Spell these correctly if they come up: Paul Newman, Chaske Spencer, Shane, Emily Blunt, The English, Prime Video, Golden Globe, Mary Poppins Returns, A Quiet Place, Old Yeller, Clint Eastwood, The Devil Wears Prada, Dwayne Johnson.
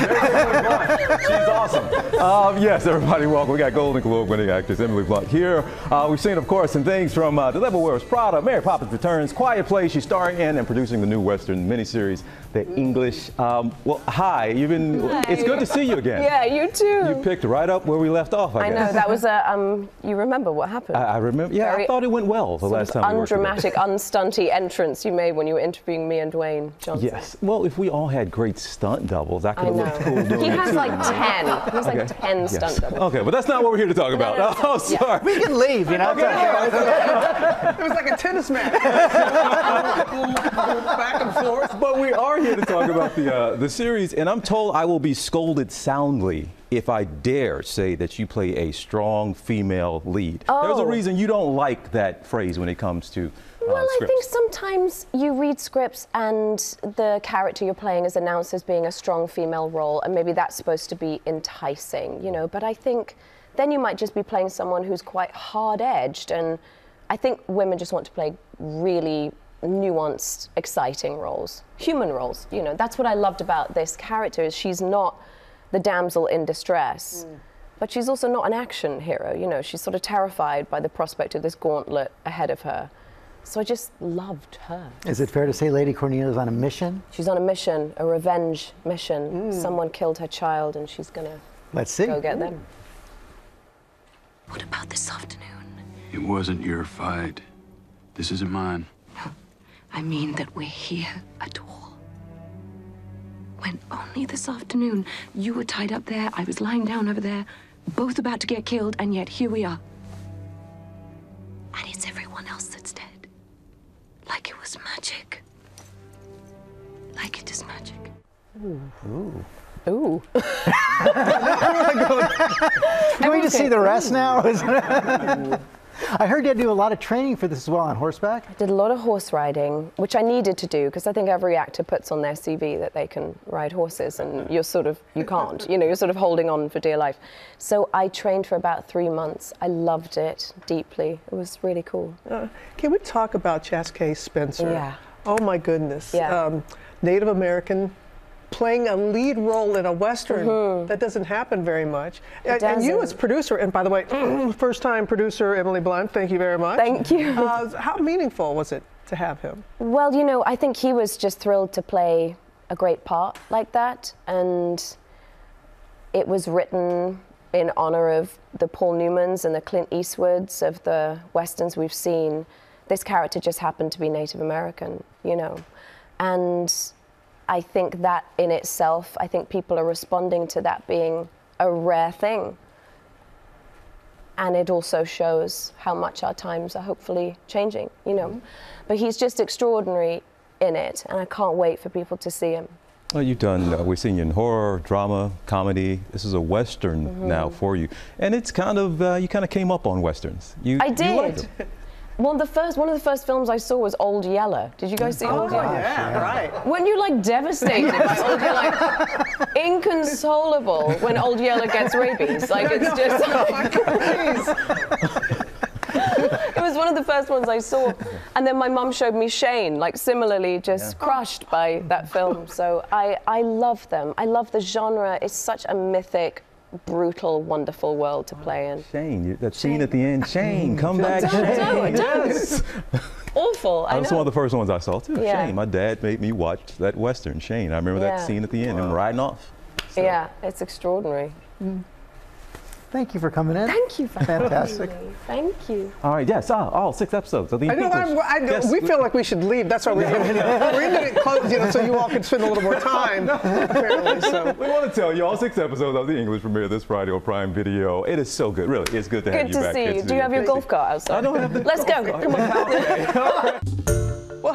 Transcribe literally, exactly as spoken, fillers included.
She's awesome. Um, yes, everybody, welcome. We got Golden Globe winning actress Emily Blunt here. Uh, we've seen, of course, some things from uh, The Devil Wears Prada, Mary Poppins Returns, Quiet Place. She's starring in and producing the new Western miniseries, The English. Um, well, hi. You've been. Hi. It's good to see you again. Yeah, you too. You picked right up where we left off. I, I guess. know that was a. Um, you remember what happened? I, I remember. Yeah, Very I thought it went well the last time. Undramatic, we unstunty entrance you made when you were interviewing me and Dwayne Johnson. Yes. Well, if we all had great stunt doubles, I could have looked cool doing it. He has like ten. He has like ten stunt doubles. Okay, but that's not what we're here to talk about. No, no, no, oh, sorry. Yeah. We can leave, you know. Okay. It was like a tennis match. Back and forth. But we are here to talk about the uh, the series, and I'm told I will be scolded soundly if I dare say that you play a strong female lead. Oh. There's a reason you don't like that phrase when it comes to uh, Well, scripts. I think sometimes you read scripts and the character you're playing is announced as being a strong female role, and maybe that's supposed to be enticing, you know, but I think then you might just be playing someone who's quite hard-edged, and I think women just want to play really nuanced, exciting roles, human roles, you know. That's what I loved about this character, is she's not the damsel in distress, mm. but she's also not an action hero, you know. She's sort of terrified by the prospect of this gauntlet ahead of her. So I just loved her. Is it fair to say Lady Cornelia's on a mission? She's on a mission, a revenge mission. Mm. Someone killed her child and she's gonna Let's see. go get mm. them. What about this afternoon? It wasn't your fight. This isn't mine. No, I mean that we're here at all. When only this afternoon you were tied up there, I was lying down over there, both about to get killed, and yet here we are. And it's everyone else that's dead. Like it was magic. Like it is magic. Ooh. Ooh. Ooh. Can we just see the rest now? I heard you do a lot of training for this as well, on horseback? I did a lot of horse riding, which I needed to do, because I think every actor puts on their C V that they can ride horses, and you're sort of, you can't, you know, you're sort of holding on for dear life. So I trained for about three months. I loved it deeply. It was really cool. Uh, can we talk about Chaske Spencer? Yeah. Oh my goodness. Yeah. Um, Native American, playing a lead role in a Western, mm-hmm. that doesn't happen very much. And, and you as producer, and by the way, first time producer Emily Blunt, thank you very much. Thank you. Uh, how meaningful was it to have him? Well, you know, I think he was just thrilled to play a great part like that. And it was written in honor of the Paul Newmans and the Clint Eastwoods of the Westerns we've seen. This character just happened to be Native American, you know. And I think that in itself, I think people are responding to that being a rare thing. And it also shows how much our times are hopefully changing, you know. Mm-hmm. But he's just extraordinary in it, and I can't wait for people to see him. Well, you've done, uh, we've seen you in horror, drama, comedy. This is a Western mm-hmm. now for you. And it's kind of, uh, you kind of came up on Westerns. You, I did. You liked them. One of the first, one of the first films I saw was Old Yeller. Did you guys see oh, Old Yeller? Yeah, yeah, right. Weren't you like devastated by Old Yeller, like inconsolable when Old Yeller gets rabies? Like it's just. Like, it was one of the first ones I saw, and then my mum showed me Shane, like similarly just yeah. crushed by that film. So I, I love them. I love the genre. It's such a mythic, brutal, wonderful world to play in. Shane, that Shane. scene at the end, Shane, come back, don't, Shane. Don't, don't. Yes. Awful, I know. That was one of the first ones I saw, too. Yeah. Shane, my dad made me watch that Western, Shane. I remember yeah. that scene at the end, wow. him riding off. So. Yeah, it's extraordinary. Mm. Thank you for coming in. Thank you for Fantastic. Coming in. Thank you. All right, yes, all, all six episodes of The English. I know, I know yes. we feel like we should leave. That's why we're going to close, you know, so you all can spend a little more time. No. Apparently, so. We want to tell you all six episodes of The English premiere this Friday on Prime Video. It is so good, really. It's good to good have to you back. Good to see you. Do you have your golf cart outside? I don't have the Let's go. Come on. Well,